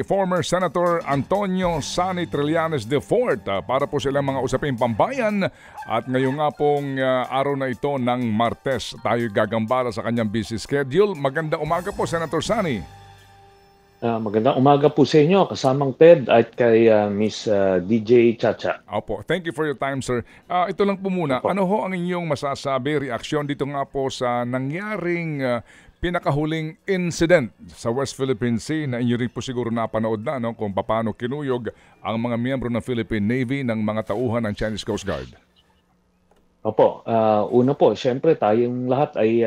Former Senator Antonio Sonny Trillanes IV para po silang mga usaping pambayan at ngayon nga pong araw na ito ng Martes tayo gagambala sa kanyang busy schedule. Maganda umaga po Senator Sonny. Magandang umaga po sa inyo, kasamang Ted at kay Miss DJ Chacha. Opo, thank you for your time, sir. Ito lang po muna, opo. Ano ho ang inyong masasabi, reaksyon dito nga po sa nangyaring pinakahuling incident sa West Philippine Sea na inyo rin po siguro napanood na, no? Kung paano kinuyog ang mga miyembro ng Philippine Navy ng mga tauhan ng Chinese Coast Guard? Opo, una po, syempre tayong lahat ay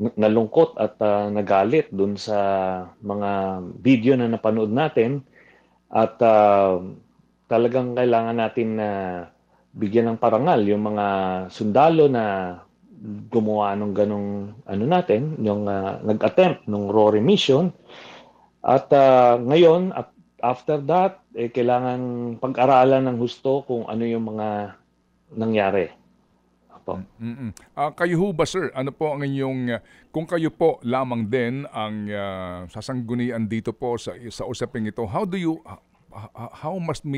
nalungkot at nagalit dun sa mga video na napanood natin at talagang kailangan natin na bigyan ng parangal yung mga sundalo na gumawa nung ganong ano natin, yung nag-attempt nung RORI mission at ngayon at after that eh, kailangan pag-aralan ng husto kung ano yung mga nangyari. Kayo ho ba, sir? Ano po ang inyong, kung kayo po lamang din ang sasanggunian dito po sa usaping ito, how must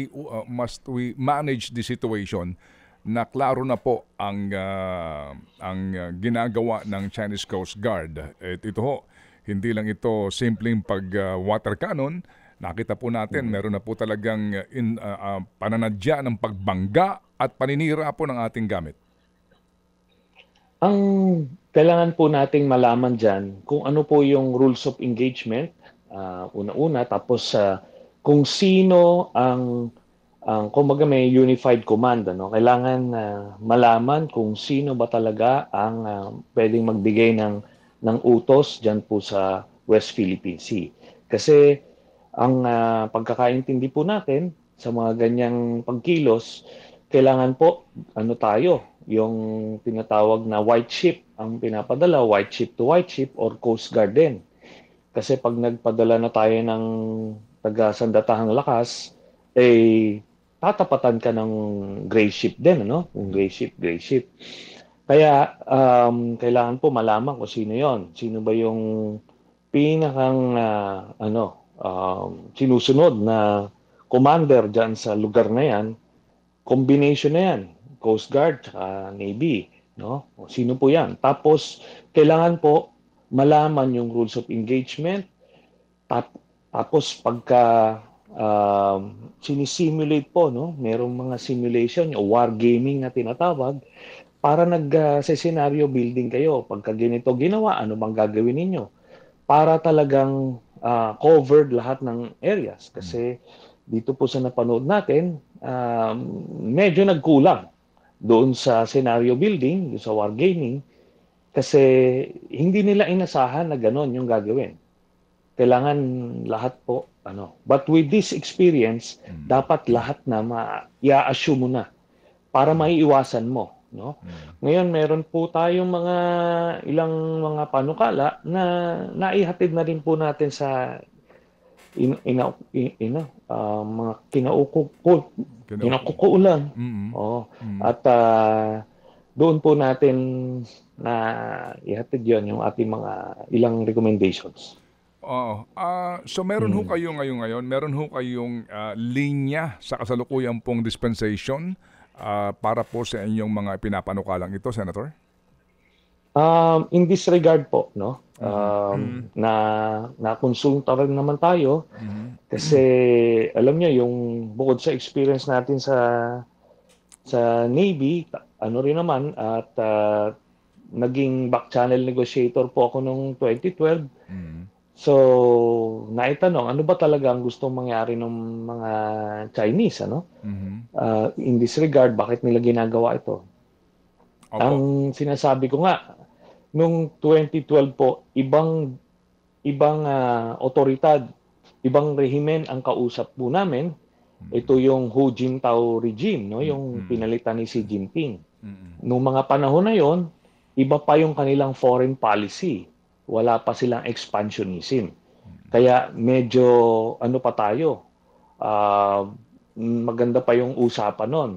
we manage the situation na klaro na po ang ginagawa ng Chinese Coast Guard? At ito ho, hindi lang ito simpleng pag-water cannon. Nakita po natin, meron na po talagang pananadya ng pagbangga at paninira po ng ating gamit. Ang kailangan po nating malaman dyan kung ano po yung rules of engagement, una-una, tapos kung sino ang kumbaga may unified command, ano? Kailangan malaman kung sino ba talaga ang pwedeng magbigay ng utos dyan po sa West Philippine Sea. Kasi ang pagkakaintindi po natin sa mga ganyang pagkilos, kailangan po, ano tayo, yung tinatawag na white ship ang pinapadala, white ship to white ship or Coast Guard din. Kasi pag nagpadala na tayo ng taga-sandatahang lakas, eh, tatapatan ka ng gray ship din, ano? Yung gray ship. Kaya, kailangan po malaman kung sino yon. Sino ba yung pinakang, sinusunod na commander dyan sa lugar na yan. Combination na yan. Coast Guard, Navy, no? Sino po yan? Tapos, kailangan po malaman yung rules of engagement. Tapos, pagka sinisimulate po, no? Merong mga simulation, wargaming na tinatawag, para nag-scenario building kayo. Pagka ganito ginawa, ano bang gagawin ninyo? Para talagang covered lahat ng areas. Kasi dito po sa napanood natin, medyo nagkulang doon sa scenario building, sa wargaming, kasi hindi nila inasahan na gano'n yung gagawin. Kailangan lahat po, ano. But with this experience, dapat lahat na i-assume mo na para maiiwasan mo, no? Ngayon, meron po tayong mga ilang mga panukala na naihatid na rin po natin sa mga kinaukukulan. At doon po natin na ihatid yon yung ating mga ilang recommendations. So meron ho kayo ngayon, meron ho kayong linya sa kasalukuyang pong dispensation para po sa inyong mga pinapanukalang ito, Senator? In this regard po, no? Na-consulta rin naman tayo kasi alam niyo yung bukod sa experience natin sa Navy, ano rin naman at naging back-channel negotiator po ako noong 2012. So, naitanong, ano ba talaga ang gustong mangyari ng mga Chinese, ano? In this regard, bakit nila ginagawa ito? Opo. Ang sinasabi ko nga, nung 2012 po, ibang otoridad, ibang rehimen ang kausap po namin. Ito yung Hu Jintao regime, no? Yung pinalitan ni Xi Jinping. Nung mga panahon na yon, iba pa yung kanilang foreign policy. Wala pa silang expansionism. Kaya medyo ano pa tayo, maganda pa yung usapan nun.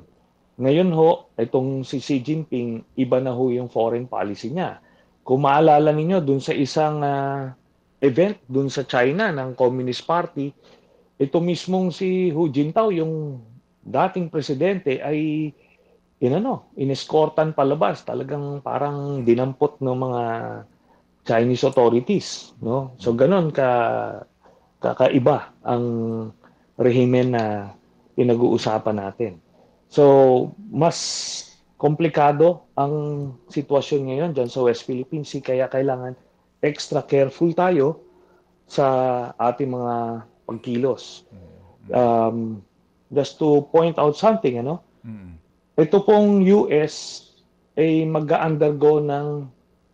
Ngayon ho, itong si Xi Jinping, iba na ho yung foreign policy niya. Kung maalala ninyo, dun sa isang event dun sa China ng Communist Party, ito mismong si Hu Jintao, yung dating presidente, ay inescortan palabas, talagang parang dinampot ng mga Chinese authorities, no? So ganoon kakaiba ang rehimen na pinag-uusapan natin. So mas komplikado ang sitwasyon ngayon dyan sa West Philippine Sea, kaya kailangan extra careful tayo sa ating mga pagkilos. Just to point out something, ito pong US ay mag-undergo ng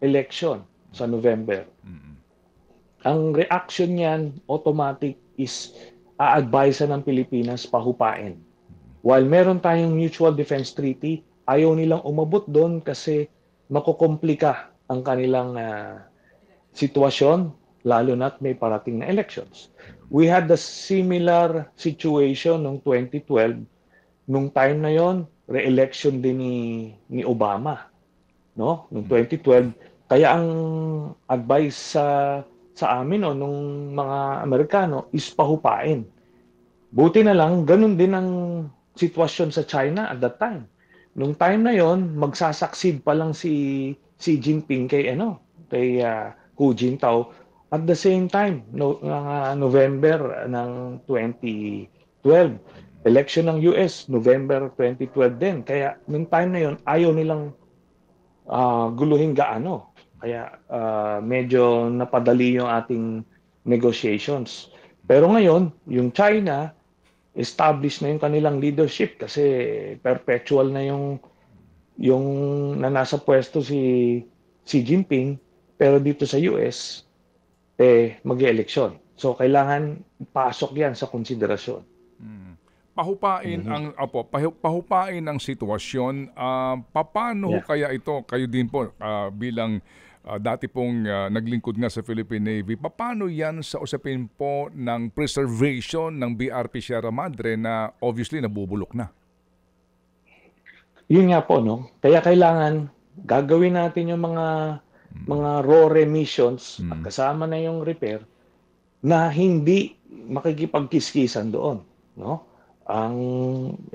election sa November. Ang reaction niyan automatic is a-advise ng Pilipinas pahupain. While meron tayong Mutual Defense Treaty, ayaw nilang umabot doon kasi makukomplika ang kanilang sitwasyon, lalo na't may parating na elections. We had a similar situation noong 2012. Nung time na yon, re-election din ni Obama, no? Noong 2012. Kaya ang advice sa amin nung mga Amerikano is pahupain. Buti na lang, ganun din ang sitwasyon sa China at that time. Nung time na yon, magsasucceed pa lang si Xi Jinping kay Hu Jintao. At the same time, November ng 2012, election ng US, November 2012 din. Kaya nung time na yon, ayaw nilang guluhin gaano. Kaya medyo napadali yung ating negotiations. Pero ngayon, yung China, established na yung kanilang leadership kasi perpetual na yung nasa pwesto si Xi Jinping. Pero dito sa US, mag-eleksyon. So kailangan pasok yan sa konsiderasyon. Pahupain pahupain ang sitwasyon. Paano kaya ito, kayo din po bilang dati pong naglingkod nga sa Philippine Navy, paano yan sa usapin po ng preservation ng BRP Sierra Madre na obviously nabubulok na? Yun nga po, no? Kaya kailangan gagawin natin yung mga RORI missions at kasama na yung repair na hindi makikipagkiskisan doon, no? Ang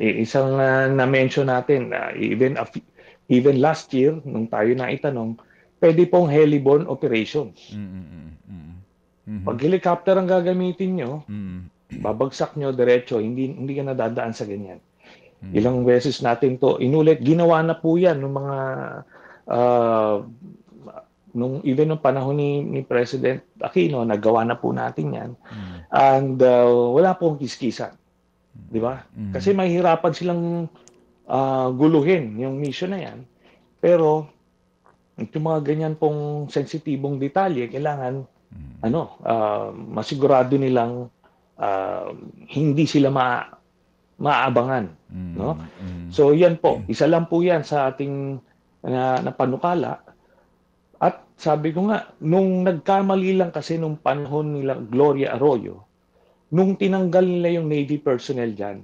isang na-mention natin, even last year, nung tayo na itanong, pwede pong heliborne operations. Pag helicopter ang gagamitin nyo, babagsak nyo diretso, hindi ka nadadaan sa ganyan. Ilang beses natin to inulit, ginawa na po yan ng mga, even nung panahon ni President Aquino, nagawa na po natin yan. And wala pong kiskisan. Di ba? Kasi mahihirapan silang guluhin yung mission na yan. Pero yung mga ganyan pong sensitibong detalye, kailangan masigurado nilang hindi sila maabangan, no? So yan po, isa lang po yan sa ating napanukala. At sabi ko nga, nung nagkamali lang kasi nung panahon nila Gloria Arroyo, nung tinanggal nila yung Navy personnel dyan.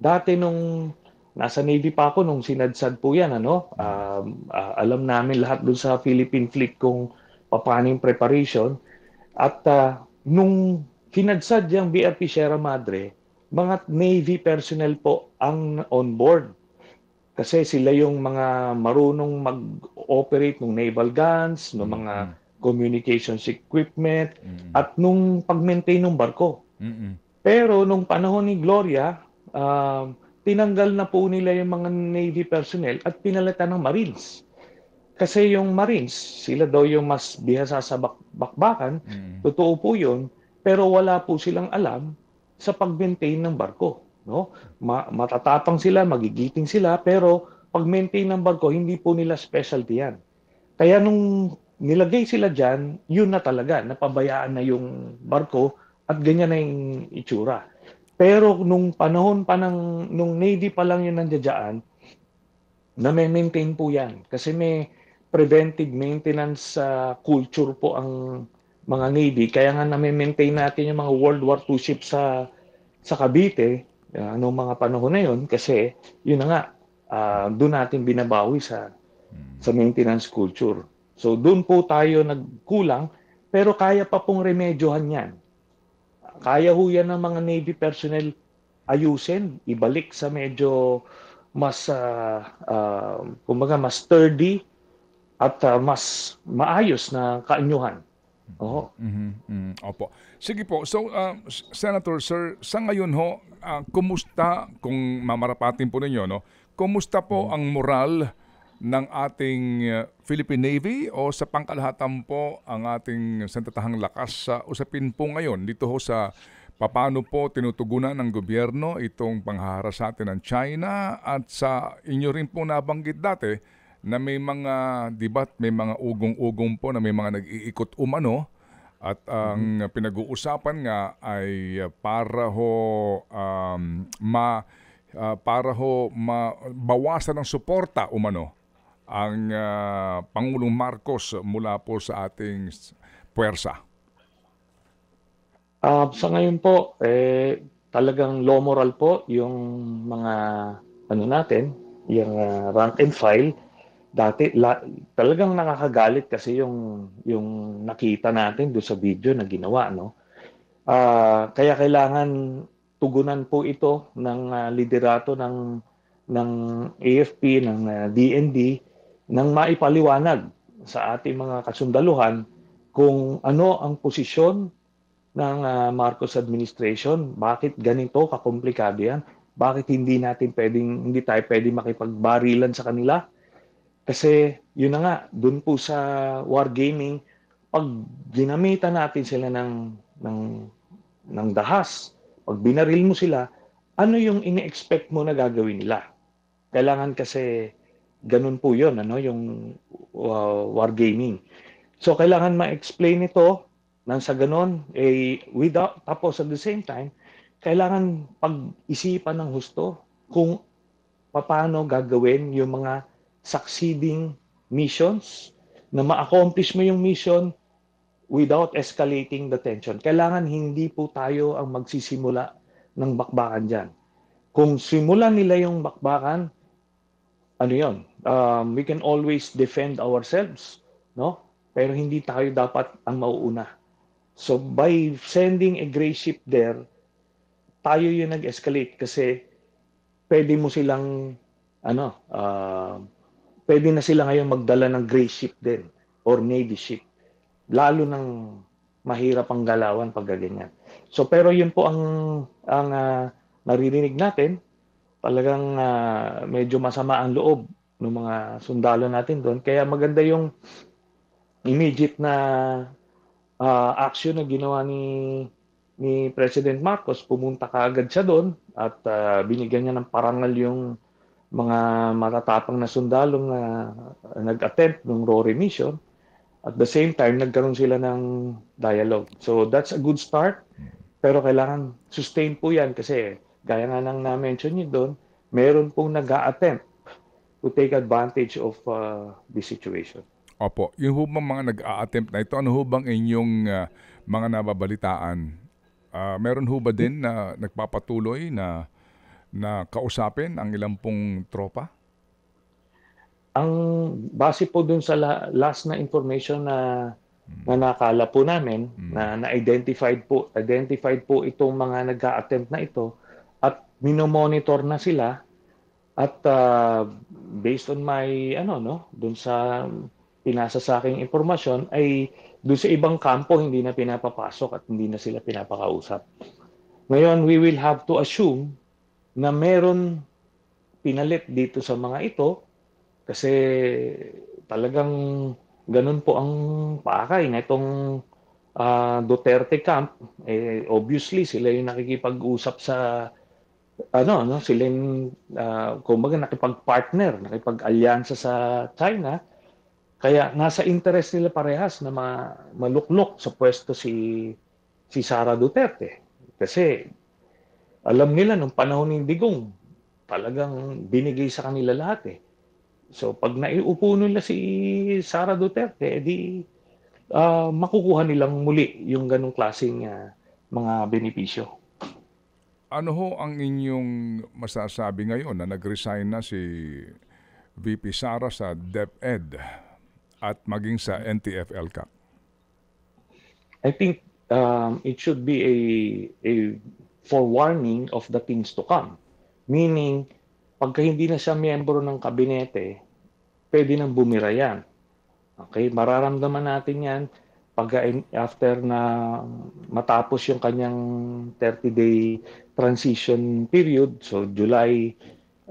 Dati nung nasa Navy pa ako, nung sinadsad po yan, alam namin lahat dun sa Philippine Fleet kung paano yung preparation. At nung sinadsad yung BRP Sierra Madre, mga Navy personnel po ang on board. Kasi sila yung mga marunong mag-operate ng naval guns, ng mga communications equipment, at nung pag-maintain ng barko. Pero nung panahon ni Gloria, tinanggal na po nila yung mga Navy personnel at pinalitan ng Marines. Kasi yung Marines, sila daw yung mas bihasa sa bakbakan, totoo po yun, pero wala po silang alam sa pag-maintain ng barko, no? Matatapang sila, magigiting sila, pero pag-maintain ng barko, hindi po nila specialty yan. Kaya nung nilagay sila dyan, yun na talaga, napabayaan na yung barko, at ganyan na yung itsura. Pero nung panahon pa nung Navy pa lang yun nandiyan, na may maintain po yan. Kasi may preventive maintenance culture po ang mga Navy. Kaya nga na may maintain natin yung mga World War II ships sa Cavite, noong mga panahon na yun. Kasi yun na nga, doon natin binabawi sa maintenance culture. So doon po tayo nagkulang. Pero kaya pa pong remedyohan yan. Kaya ho yan ng mga Navy personnel ayusin, ibalik sa medyo mas, kumbaga, mas sturdy at mas maayos na kaanyuhan. Oo. Opo. Sige po. So, Senator, sir, sa ngayon ho, kumusta, kung mamarapatin po ninyo, no? Kumusta po ang moral ng ating Philippine Navy o sa pangkalahatan po ang ating sandatahang lakas sa usapin po ngayon dito ho sa paano po tinutugunan ng gobyerno itong panghahara sa atin ng China at sa inyo rin po nabanggit dati na may mga debat, may mga ugong-ugong po na may mga nag-iikot umano at ang pinag-uusapan nga ay para ho mabawasan ng suporta umano ang Pangulong Marcos mula po sa ating puwersa. Sa ngayon po talagang low moral po yung mga ano natin, yung rank and file. Dati talagang nakakagalit kasi yung nakita natin doon sa video na ginawa, no? Kaya kailangan tugunan po ito ng liderato ng AFP, ng DND, nang maipaliwanag sa ating mga kasundaluhan kung ano ang posisyon ng Marcos administration, bakit ganito kakomplikado yan? Bakit hindi tayo pwedeng makipagbarilan sa kanila? Kasi yun na nga, dun po sa wargaming, pag ginamitan natin sila ng dahas, pag binaril mo sila, ano yung ini-expect mo na gagawin nila? Kailangan kasi ganun po yun, ano, yung wargaming. So kailangan ma-explain ito nang sa ganon, tapos at the same time, kailangan pag-isipan ng husto kung paano gagawin yung mga succeeding missions na ma-accomplish mo yung mission without escalating the tension. Kailangan hindi po tayo ang magsisimula ng bakbakan dyan. Kung simulan nila yung bakbakan, ano yun, we can always defend ourselves, no? Pero hindi tayo dapat ang mauuna. So by sending a gray ship there, tayo yung nag-escalate kasi pwede mo silang, pwede na sila ngayon magdala ng gray ship din or navy ship. Lalo ng mahirap ang galawan pag ganyan. So pero yun po ang naririnig natin, talagang medyo masama ang loob ng mga sundalo natin doon. Kaya maganda yung immediate na action na ginawa ni President Marcos. Pumunta kaagad siya doon at binigyan niya ng parangal yung mga matatapang na sundalong na nag-attempt ng RORI mission. At the same time, nagkaroon sila ng dialogue. So that's a good start, pero kailangan sustain po yan kasi gaya nga nang na-mention niyo doon, meron pong nag-a-attempt to take advantage of this situation. Opo, yung hubang mga nag-a-attempt na ito, ano hubang inyong mga nababalitaan? Meron huba din na nagpapatuloy na kausapin ang ilang pong tropa? Ang base po dun sa last na information na nakala po namin, na-identified po itong mga nag-a-attempt na ito at minomonitor na sila at based on my, dun sa pinasa sa aking impormasyon ay doon sa ibang kampo hindi na pinapapasok at hindi na sila pinapakausap. Ngayon, we will have to assume na meron pinalit dito sa mga ito kasi talagang ganun po ang pakay na itong Duterte camp. Obviously, sila yung nakikipag-usap sa sila yung kumbaga nakipag-partner, nakipag-alyansa sa China. Kaya nasa interest nila parehas na maluklok sa pwesto si Sara Duterte. Kasi alam nila nung panahon ng Digong, talagang binigay sa kanila lahat eh. So pag naiupo nila si Sara Duterte, edi makukuha nilang muli yung ganong klaseng mga benepisyo. Ano ho ang inyong masasabi ngayon na nag-resign na si VP Sara sa DepEd at maging sa NTF-ELK? I think it should be a forewarning of the things to come. Meaning, pagka hindi na siya miyembro ng kabinete, pwede nang bumira yan. Okay, mararamdaman natin yan pag after na matapos yung kanyang 30-day transition period. So July,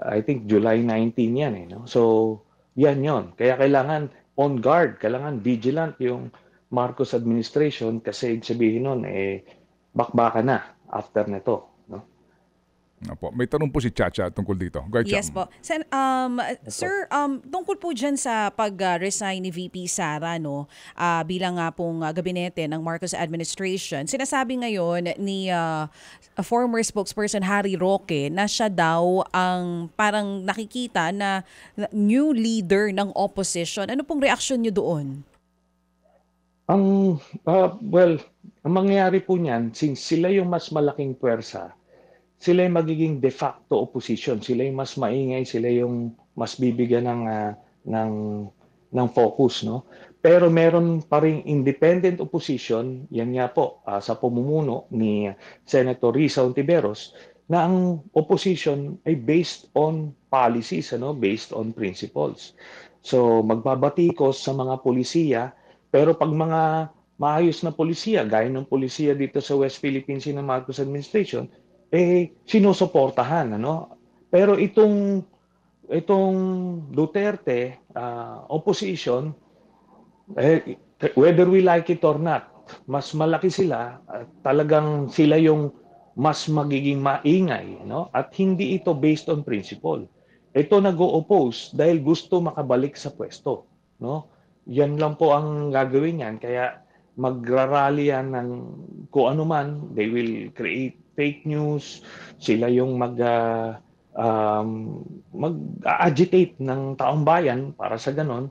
I think July 19 yan eh, no? So yan yon. Kaya kailangan on guard, kailangan vigilant yung Marcos administration kasi sabihin nun, bakbaka na after nito. Opo. May tanong po si Chacha tungkol dito. Yes po. Sir, tungkol po dyan sa pag-resign ni VP Sara, no, bilang nga pong gabinete ng Marcos administration, sinasabi ngayon ni former spokesperson Harry Roque na siya daw ang parang nakikita na new leader ng opposition. Ano pong reaksyon niyo doon? Well, ang mangyayari po niyan, since sila yung mas malaking puwersa, sila yung magiging de facto opposition. Sila yung mas maingay, sila yung mas bibigyan ng focus, no? Pero meron pa ring independent opposition, yan nga po, sa pamumuno ni Senator Risa Hontiveros, na ang opposition ay based on policies, ano? Based on principles. So magbabatikos sa mga polisiya, pero pag mga maayos na polisiya, gaya ng polisiya dito sa West Philippine Sea ng Marcos administration, sinusuportahan, ano? Pero itong Duterte opposition, whether we like it or not, mas malaki sila, talagang sila yung mas magiging maingay, no? At hindi ito based on principle. Ito nag-o-oppose dahil gusto makabalik sa pwesto, no? Yan lang po ang gagawin yan, kaya magrarally yan ng kung ano man. They will create fake news, sila yung mag-agitate ng taong bayan para sa ganon,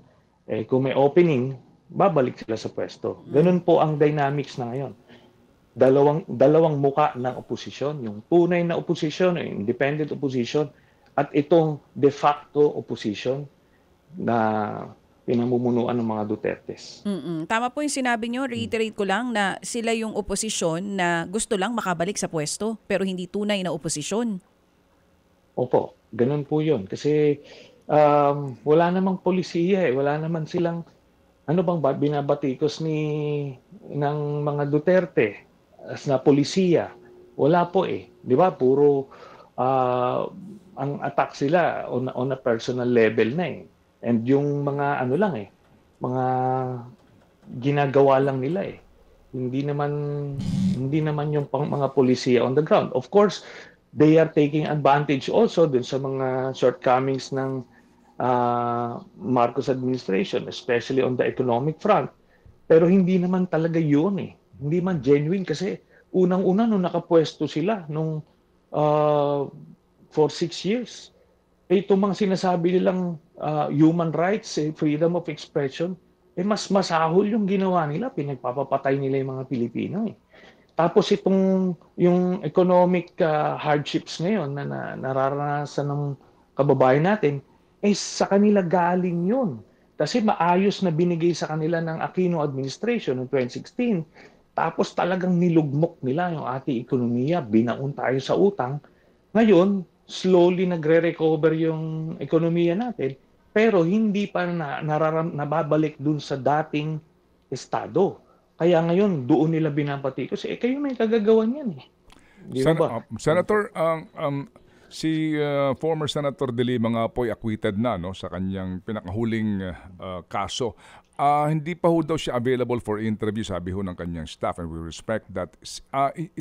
kung may opening, babalik sila sa pwesto. Ganun po ang dynamics na ngayon. Dalawang muka ng oposisyon, yung tunay na oposisyon, independent opposition, at itong de facto opposition na pinamumunuan ng mga Dutertes. Tama po yung sinabi nyo. Reiterate ko lang na sila yung oposisyon na gusto lang makabalik sa pwesto pero hindi tunay na oposisyon. Opo, ganun po yun. Kasi wala namang polisiya eh. Wala naman silang binabatikos ng mga Duterte as na polisiya. Wala po eh. Di ba? Puro ang attack sila on a personal level na eh. And yung mga mga ginagawa lang nila eh. Hindi naman yung mga polisiya on the ground. Of course, they are taking advantage also dun sa mga shortcomings ng Marcos administration, especially on the economic front. Pero hindi naman talaga yun eh. Hindi man genuine kasi unang-una nung nakapwesto sila nung for 6 years. Ito mga sinasabi nilang human rights, freedom of expression, mas masahol yung ginawa nila, pinagpapapatay nila yung mga Pilipino. Tapos yung economic hardships ngayon na nararanasan ng kababayan natin, sa kanila galing yun. Kasi maayos na binigay sa kanila ng Aquino administration noong 2016, tapos talagang nilugmok nila yung ating ekonomiya, binaon tayo sa utang. Ngayon, slowly nagre-recover yung ekonomiya natin, pero hindi pa nababalik dun sa dating estado. Kaya ngayon, doon nila binabatikos. Kayo may kagagawan yan eh. Senator, si former Senator De Lima nga po ay acquitted na, no, sa kanyang pinakahuling kaso. Hindi pa ho daw siya available for interview, sabi ho ng kanyang staff, and we respect that.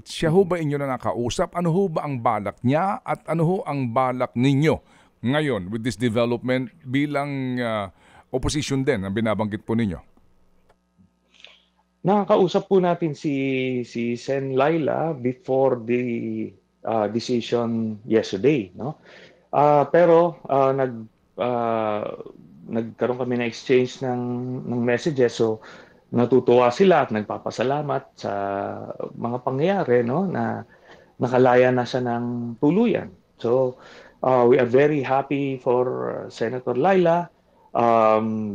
Siya ho ba inyo na nakausap? Ano ho ba ang balak niya at ano ho ang balak ninyo ngayon with this development bilang opposition din ang binabanggit po ninyo? Nakakausap po natin si Sen Laila before the decision yesterday, no? Pero nagkaroon kami na exchange ng messages, so natutuwa sila at nagpapasalamat sa mga pangyayari, no, na nakalaya na siya ng tuluyan. So we are very happy for Senator Laila.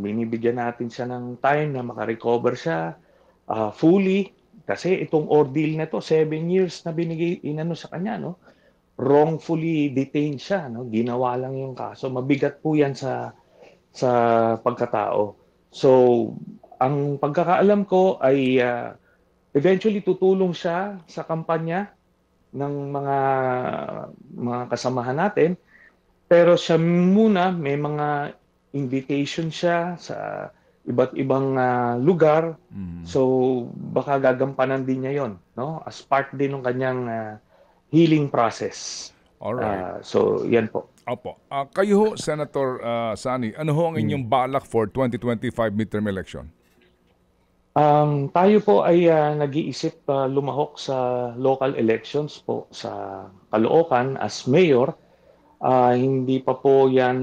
Binibigyan natin siya ng time na makarecover siya fully. Kasi itong ordeal na to, 7 years na binigay inano sa kanya, no? Wrongfully detained siya, no? Ginawa lang yung kaso. Mabigat po 'yan sa pagkatao. So, ang pagkakaalam ko ay eventually tutulong siya sa kampanya ng mga kasamahan natin. Pero siya muna, may mga invitation siya sa iba't ibang lugar. So baka gagampanan din niya 'yon, no? As part din ng kanyang healing process. Alright. So 'yan po. Opo. Kayo ho, Senator Sonny, ano ho ang inyong balak for 2025 midterm election? Tayo po ay nag-iisip lumahok sa local elections po sa Kaloocan as mayor. Hindi pa po 'yan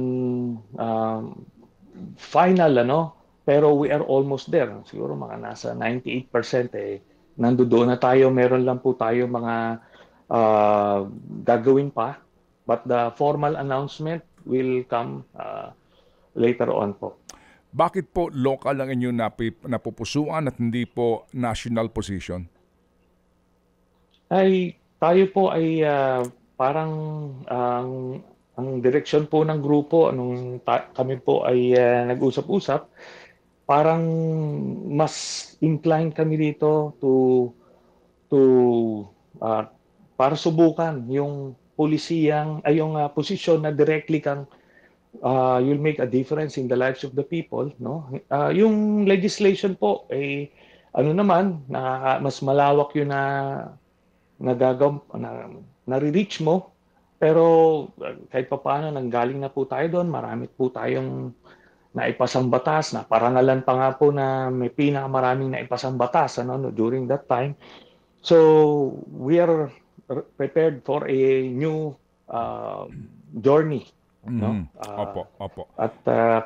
final, ano? Pero we are almost there. Siguro mga nasa 98% nandoon na tayo. Meron lang po tayo mga gagawin pa. But the formal announcement will come later on po. Bakit po local ang inyong napupusuan at hindi po national position? Ay, tayo po ay parang ang direksyon po ng grupo, kami po ay nag-usap-usap, parang mas inclined kami dito to para subukan yung polisiyang ay yung posisyon na directly kang you'll make a difference in the lives of the people, no? Yung legislation po ay naman na mas malawak yun na-reach mo, pero kahit papaano nanggaling na po tayo doon, marami po tayong naipasang batas, na parangalan pa nga po na may pinakamaraming naipasang batas, ano, during that time. So we are prepared for a new journey. No? Opo. At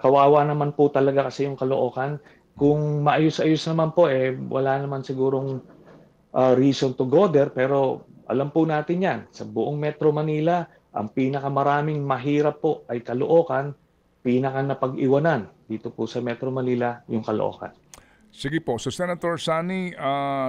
kawawa naman po talaga kasi yung Kaloocan. Kung maayos-ayos naman po, wala naman sigurong reason to go there. Pero alam po natin yan, sa buong Metro Manila, ang pinakamaraming mahirap po ay Kaloocan. Pinaka napag-iwanan dito po sa Metro Manila, yung Kaloocan. Sige po. So, Senator Sonny,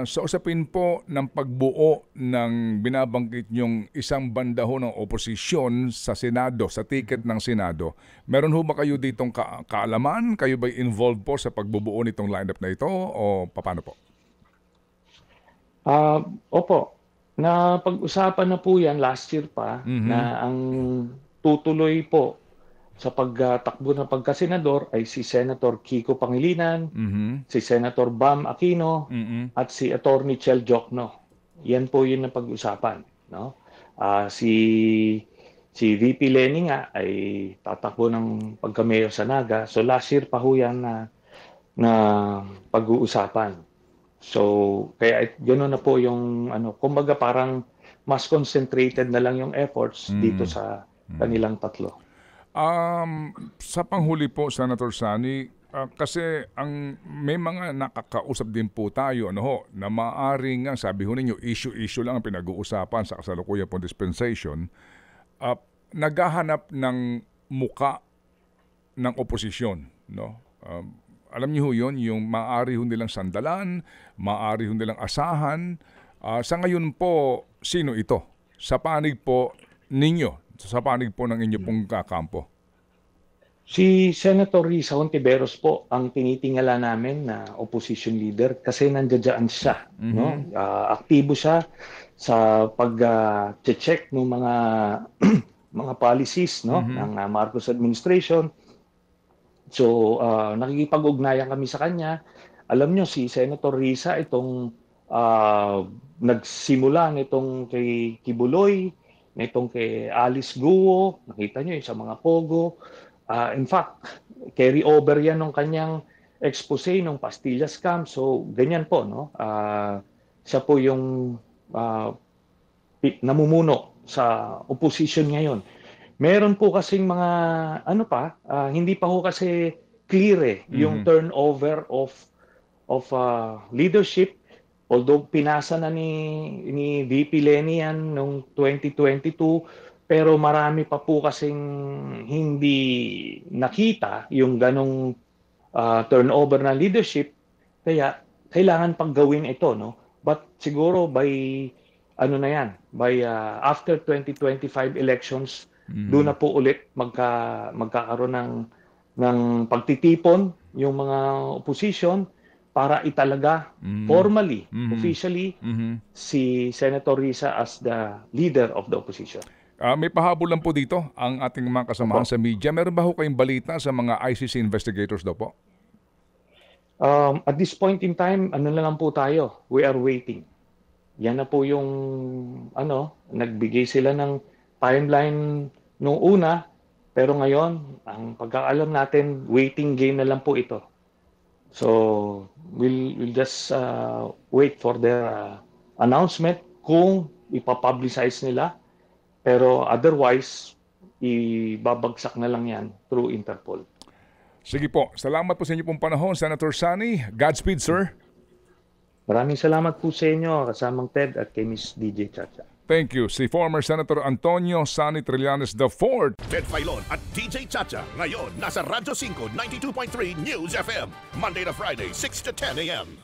sa usapin po ng pagbuo ng binabanggit niyong isang banda ho ng oposisyon sa Senado, sa ticket ng Senado, meron ho ba kayo ditong kaalaman? Kayo ba involved po sa pagbubuo nitong lineup na ito o paano po? Opo. Napag-usapan na po yan last year pa na ang tutuloy po sa pagtakbo ng pagkasenador ay si Senator Kiko Pangilinan, si Senator Bam Aquino, at si Attorney Chel Diokno. Yan po yun ang pag-usapan, no? Si VP Leni nga ay tatakbo ng pagka-mayor sa Naga. So last year pa ho yan na pag-uusapan. So kaya gano'n na po yung kumbaga parang mas concentrated na lang yung efforts dito sa kanilang tatlo. Sa panghuli po, Senator Sonny, kasi may mga nakakausap din po tayo na maaaring nga, sabi ho ninyo, issue-issue lang ang pinag-uusapan sa kasalukuyan po dispensation, naghahanap ng muka ng oposisyon, no? Alam niyo ho yun, yung maaari ho nilang sandalan, maaari ho nilang asahan. Sa ngayon po, sino ito? Sa panig po ninyo, sa panig po ng inyo pong kakampo? Si Senator Risa Hontiveros po ang tinitingala namin na opposition leader kasi nandiyan siya. No? Aktibo siya sa pag-check ng mga policies, no? Ng Marcos administration. So nakikipag-ugnayan kami sa kanya. Alam nyo, si Senator Risa itong nagsimula nitong kay Kibuloy, nitong kay Alice Guo, nakita nyo yung sa mga pogo. In fact, carry over yan ng kanyang expose ng Pastillas camp. So, ganyan po, no? Siya po yung namumuno sa opposition ngayon. Meron po kasing mga, hindi pa ho kasi clear yung turnover of leadership. Although pinasa na ni VP Leni yan noong 2022, pero marami pa po kasing hindi nakita yung ganong turnover ng leadership. Kaya kailangan paggawin ito, no? But siguro by ano na yan, by after 2025 elections, doon na po ulit magkakaroon ng pagtitipon yung mga opposition para italaga formally, officially, si Senator Risa as the leader of the opposition. May pahabol lang po dito ang ating mga kasamahan sa media. Meron ba ho kayong balita sa mga ICC investigators daw po? At this point in time, ano na lang po tayo? We are waiting. Yan na po yung, ano, nagbigay sila ng timeline nung una. Pero ngayon, ang pagkakaalam natin, waiting game na lang po ito. So, we'll just wait for their announcement kung ipapublicize nila. Pero otherwise, ibabagsak na lang yan through Interpol. Sige po. Salamat po sa inyo pong panahon, Senator Sonny. Godspeed, sir. Maraming salamat po sa inyo, kasamang Ted at kay Miss DJ Chacha. Thank you. Si former Senator Antonio Sonny Trillanes IV. Ted Failon at DJ Chacha. Ngayon, nasa Radyo 5, 92.3 News FM. Monday to Friday, 6 to 10 a.m.